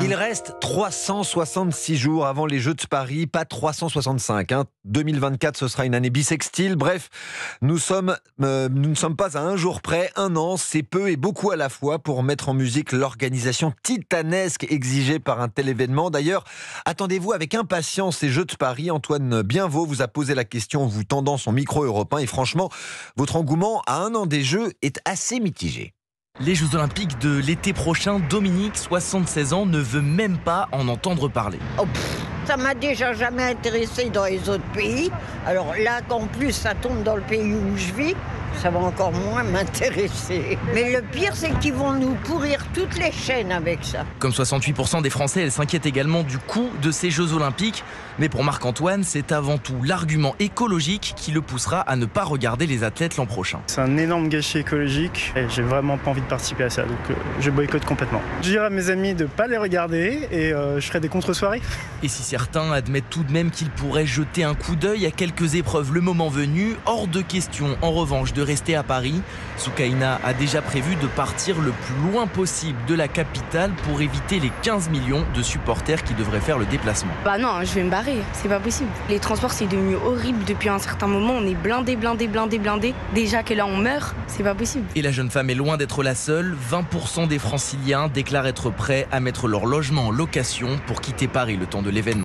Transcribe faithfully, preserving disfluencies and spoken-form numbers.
Il reste trois cent soixante-six jours avant les Jeux de Paris, pas trois cent soixante-cinq. Hein. deux mille vingt-quatre, ce sera une année bissextile. Bref, nous, sommes, euh, nous ne sommes pas à un jour près. Un an, c'est peu et beaucoup à la fois pour mettre en musique l'organisation titanesque exigée par un tel événement. D'ailleurs, attendez-vous avec impatience ces Jeux de Paris. Antoine Bienveau vous a posé la question en vous tendant son micro européen. Et franchement, votre engouement à un an des Jeux est assez mitigé. Les Jeux Olympiques de l'été prochain, Dominique, soixante-seize ans, ne veut même pas en entendre parler. Oh, pff, ça m'a déjà jamais intéressé dans les autres pays. Alors là, qu'en plus, ça tombe dans le pays où je vis, ça va encore moins m'intéresser. Mais le pire, c'est qu'ils vont nous pourrir toutes les chaînes avec ça. Comme soixante-huit pour cent des Français, elle s'inquiète également du coût de ces Jeux Olympiques. Mais pour Marc-Antoine, c'est avant tout l'argument écologique qui le poussera à ne pas regarder les athlètes l'an prochain. C'est un énorme gâchis écologique et j'ai vraiment pas envie de participer à ça, donc euh, je boycotte complètement. Je dirais à mes amis de ne pas les regarder et euh, je ferai des contre-soirées. Et si certains admettent tout de même qu'ils pourraient jeter un coup d'œil à quelques épreuves le moment venu, hors de question en revanche de De rester à Paris, Soukaina a déjà prévu de partir le plus loin possible de la capitale pour éviter les quinze millions de supporters qui devraient faire le déplacement. Bah non, je vais me barrer, c'est pas possible. Les transports, c'est devenu horrible depuis un certain moment. On est blindés, blindés, blindés, blindés. Déjà que là, on meurt, c'est pas possible. Et la jeune femme est loin d'être la seule. vingt pour cent des Franciliens déclarent être prêts à mettre leur logement en location pour quitter Paris le temps de l'événement.